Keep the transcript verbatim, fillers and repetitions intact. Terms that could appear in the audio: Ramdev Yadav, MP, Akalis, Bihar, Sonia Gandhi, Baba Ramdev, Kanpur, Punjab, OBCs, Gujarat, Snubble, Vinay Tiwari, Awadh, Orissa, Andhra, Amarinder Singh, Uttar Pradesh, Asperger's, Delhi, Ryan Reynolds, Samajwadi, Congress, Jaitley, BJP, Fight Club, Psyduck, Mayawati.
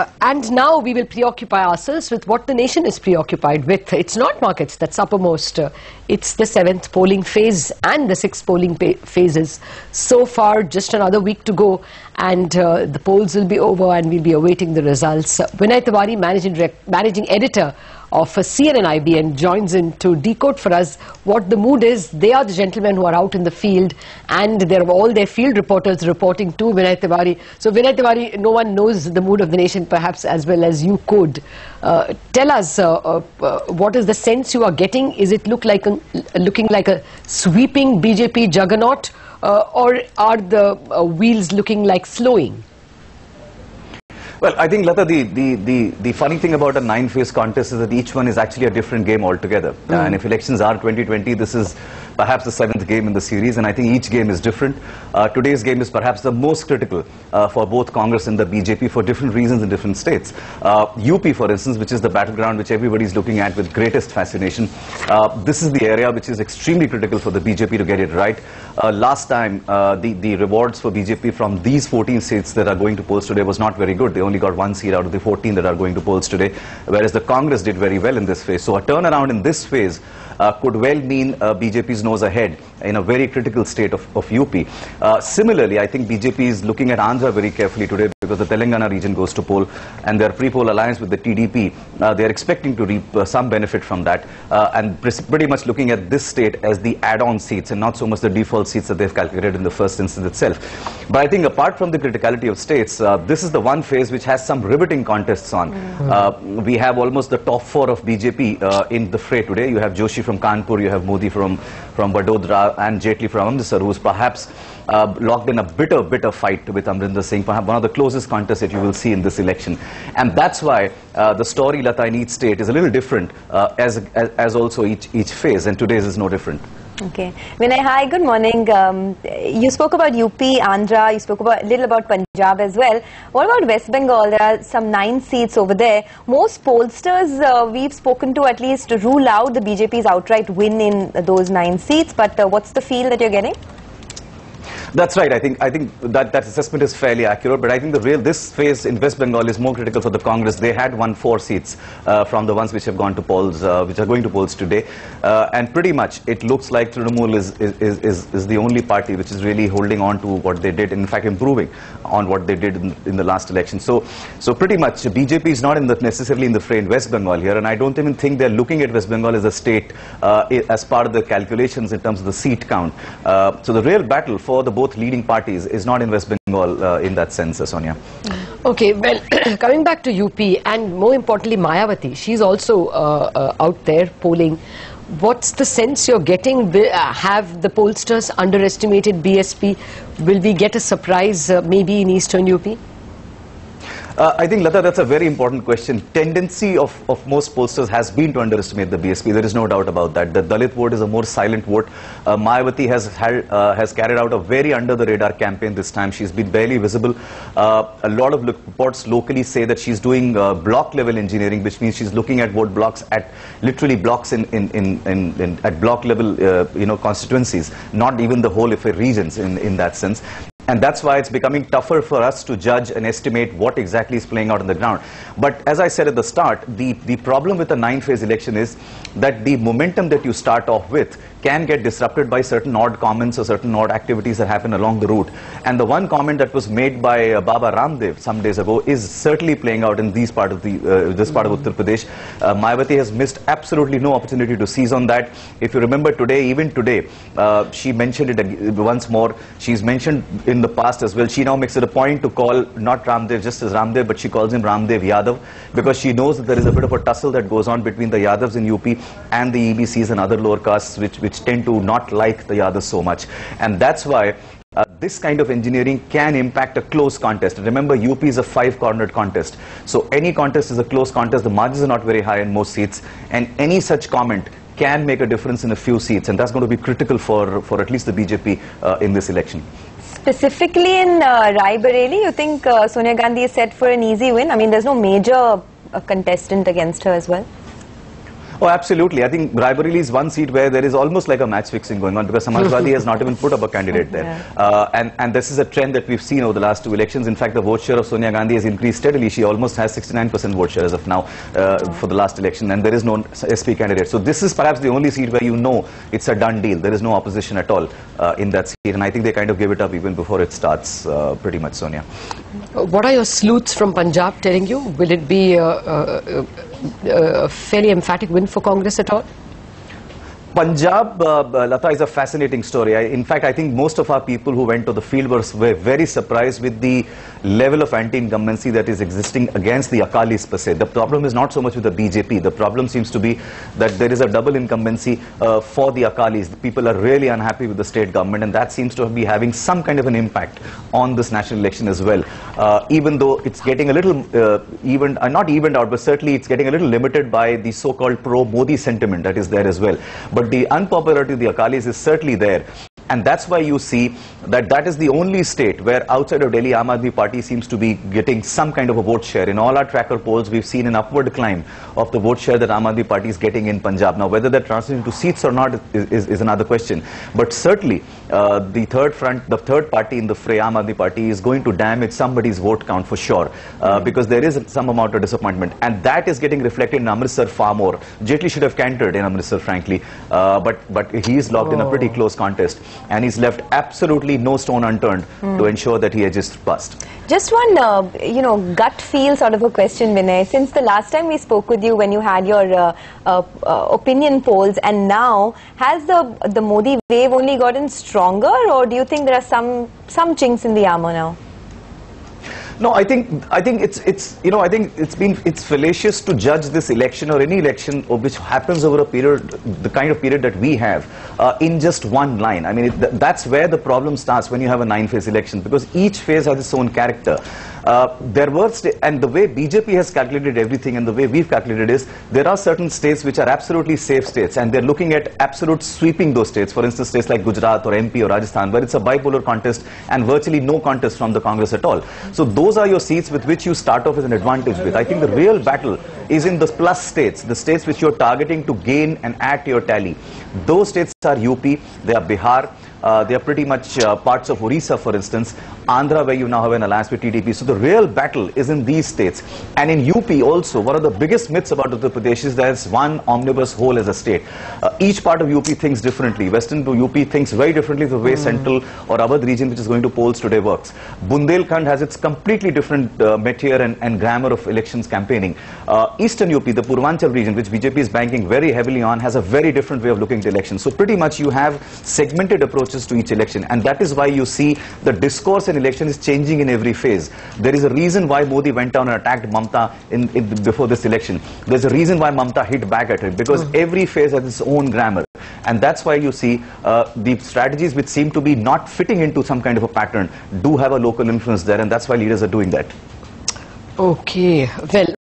Uh, and now we will preoccupy ourselves with what the nation is preoccupied with. It's not markets that's uppermost. Uh, it's the seventh polling phase and the sixth polling phases. So far, just another week to go, and uh, the polls will be over and we'll be awaiting the results. Uh, Vinay Tiwari, managing, managing editor of C N N I B N, joins in to decode for us what the mood is. They are the gentlemen who are out in the field, and they're all their field reporters reporting to Vinay Tiwari. So Vinay Tiwari, no one knows the mood of the nation perhaps as well as you could. Uh, tell us, uh, uh, uh, what is the sense you are getting? Is it look like a, looking like a sweeping B J P juggernaut, uh, or are the uh, wheels looking like slowing? Well, I think, Lata, the, the, the, the funny thing about a nine-phase contest is that each one is actually a different game altogether. Mm. Uh, and if elections are twenty twenty, this is perhaps the seventh game in the series, and I think each game is different. Uh, today's game is perhaps the most critical uh, for both Congress and the B J P for different reasons in different states. Uh, U P, for instance, which is the battleground which everybody's looking at with greatest fascination, uh, this is the area which is extremely critical for the B J P to get it right. Uh, last time, uh, the, the rewards for B J P from these fourteen states that are going to polls today was not very good. They only got one seat out of the fourteen that are going to polls today, whereas the Congress did very well in this phase. So a turnaround in this phase uh, could well mean uh, B J P's nose ahead in a very critical state of, of U P. Uh, similarly, I think B J P is looking at Andhra very carefully today, because the Telangana region goes to poll, and their pre-poll alliance with the T D P, uh, they are expecting to reap uh, some benefit from that, uh, and pretty much looking at this state as the add-on seats and not so much the default seats that they've calculated in the first instance itself. But I think apart from the criticality of states, uh, this is the one phase which has some riveting contests on. Mm-hmm. Uh, we have almost the top four of B J P uh, in the fray today. You have Joshi from Kanpur, you have Modi from, from Badodra, and Jaitley from Amritsar, who's perhaps Uh, locked in a bitter, bitter fight with Amarinder Singh, perhaps one of the closest contests that you will see in this election. And that's why uh, the story, Lata, in each state is a little different, uh, as, as as also each each phase, and today's is no different. Okay. Vinay, hi, good morning. Um, you spoke about U P, Andhra, you spoke about a little about Punjab as well. What about West Bengal? There are some nine seats over there. Most pollsters uh, we've spoken to at least rule out the B J P's outright win in those nine seats, but uh, what's the feel that you're getting? That's right. I think I think that, that assessment is fairly accurate, but I think the real this phase in West Bengal is more critical for the Congress. They had won four seats uh, from the ones which have gone to polls, uh, which are going to polls today, uh, and pretty much it looks like Trinamool is, is is is the only party which is really holding on to what they did, and in fact improving on what they did in, in the last election. So so pretty much B J P is not in the, necessarily in the fray in West Bengal here, and I don't even think they're looking at West Bengal as a state uh, as part of the calculations in terms of the seat count. Uh, so the real battle for the both leading parties is not in West Bengal uh, in that sense, uh, Sonia. Okay, well, coming back to U P, and more importantly Mayawati, she's also uh, uh, out there polling. What's the sense you're getting? Have the pollsters underestimated B S P? Will we get a surprise uh, maybe in Eastern U P? Uh, I think, Lata, that's a very important question. Tendency of, of most pollsters has been to underestimate the B S P. There is no doubt about that. The Dalit vote is a more silent vote. Uh, Mayawati has had, uh, has carried out a very under-the-radar campaign this time. She's been barely visible. Uh, a lot of reports locally say that she's doing uh, block-level engineering, which means she's looking at vote blocks at literally blocks in, in, in, in, in at block-level uh, you know, constituencies, not even the whole F A regions in, in that sense. And that's why it's becoming tougher for us to judge and estimate what exactly is playing out on the ground. But as I said at the start, the, the problem with a nine-phase election is that the momentum that you start off with can get disrupted by certain odd comments or certain odd activities that happen along the route. And the one comment that was made by uh, Baba Ramdev some days ago is certainly playing out in these part of the, uh, this part of Uttar Pradesh. Uh, Mayawati has missed absolutely no opportunity to seize on that. If you remember today, even today, uh, she mentioned it once more. She's mentioned in in the past as well. She now makes it a point to call not Ramdev just as Ramdev, but she calls him Ramdev Yadav, because she knows that there is a bit of a tussle that goes on between the Yadavs in U P and the E B Cs and other lower castes which, which tend to not like the Yadavs so much. And that's why Uh, this kind of engineering can impact a close contest. Remember, U P is a five-cornered contest. So any contest is a close contest. The margins are not very high in most seats. And any such comment can make a difference in a few seats. And that's going to be critical for, for at least the B J P uh, in this election. Specifically in uh, Rae Bareli, you think uh, Sonia Gandhi is set for an easy win? I mean, there's no major uh, contestant against her as well. Oh, absolutely. I think Rae Bareli is one seat where there is almost like a match fixing going on, because Samajwadi has not even put up a candidate there. Yeah. Uh, and, and this is a trend that we've seen over the last two elections. In fact, the vote share of Sonia Gandhi has increased steadily. She almost has sixty-nine percent vote share as of now uh, oh. for the last election, and there is no S P candidate. So this is perhaps the only seat where you know it's a done deal. There is no opposition at all uh, in that seat. And I think they kind of gave it up even before it starts, uh, pretty much, Sonia. What are your sleuths from Punjab telling you? Will it be a, a, a fairly emphatic win for Congress at all? Punjab, uh, Lata, is a fascinating story. I, in fact, I think most of our people who went to the field were, were very surprised with the level of anti-incumbency that is existing against the Akalis per se. The problem is not so much with the B J P. The problem seems to be that there is a double incumbency uh, for the Akalis. The people are really unhappy with the state government, and that seems to be having some kind of an impact on this national election as well. Uh, even though it's getting a little uh, evened, uh, not evened out, but certainly it's getting a little limited by the so-called pro-Modi sentiment that is there as well. But But the unpopularity of the Akalis is certainly there. And that's why you see that that is the only state where outside of Delhi, Aam Aadmi Party seems to be getting some kind of a vote share. In all our tracker polls, we've seen an upward climb of the vote share that Aam Aadmi Party is getting in Punjab. Now, whether that translates into seats or not is, is, is another question. But certainly, uh, the third front, the third party in the fray, Aam Aadmi Party, is going to damage somebody's vote count for sure, uh, because there is some amount of disappointment. And that is getting reflected in Amritsar far more. Jaitley should have cantered in Amritsar, frankly, uh, but, but he's locked oh. in a pretty close contest. And he's left absolutely no stone unturned mm. to ensure that he edges past. Just one, uh, you know, gut feel sort of a question, Vinay. Since the last time we spoke with you, when you had your uh, uh, uh, opinion polls, and now, has the the Modi wave only gotten stronger, or do you think there are some some chinks in the armor now? No, I think I think it's it's you know I think it's been it's fallacious to judge this election or any election which happens over a period, the kind of period that we have, uh, in just one line. I mean, it, th that's where the problem starts when you have a nine-phase election, because each phase has its own character. Uh, there were and the way B J P has calculated everything, and the way we've calculated is there are certain states which are absolutely safe states, and they're looking at absolute sweeping those states. For instance, states like Gujarat or M P or Rajasthan, where it's a bipolar contest and virtually no contest from the Congress at all. So those Those are your seats with which you start off with an advantage with. I think the real battle is in the plus states, the states which you're targeting to gain and add to your tally. Those states are U P, they are Bihar, uh, they are pretty much uh, parts of Orissa, for instance, Andhra, where you now have an alliance with T D P. So the real battle is in these states. And in U P also, one of the biggest myths about Uttar Pradesh is there's one omnibus whole as a state. Uh, each part of U P thinks differently. Western U P thinks very differently the way mm. Central or Awadh region, which is going to polls today, works. Bundelkhand has its completely different uh, metier and, and grammar of elections campaigning. Uh, Eastern U P, the Purvanchal region, which B J P is banking very heavily on, has a very different way of looking at elections. So pretty much you have segmented approaches to each election. And that is why you see the discourse and election is changing in every phase. There is a reason why Modi went down and attacked Mamata in, in, before this election. There's a reason why Mamata hit back at him, because mm. every phase has its own grammar. And that's why you see uh, the strategies which seem to be not fitting into some kind of a pattern do have a local influence there, and that's why leaders are doing that. Okay, well.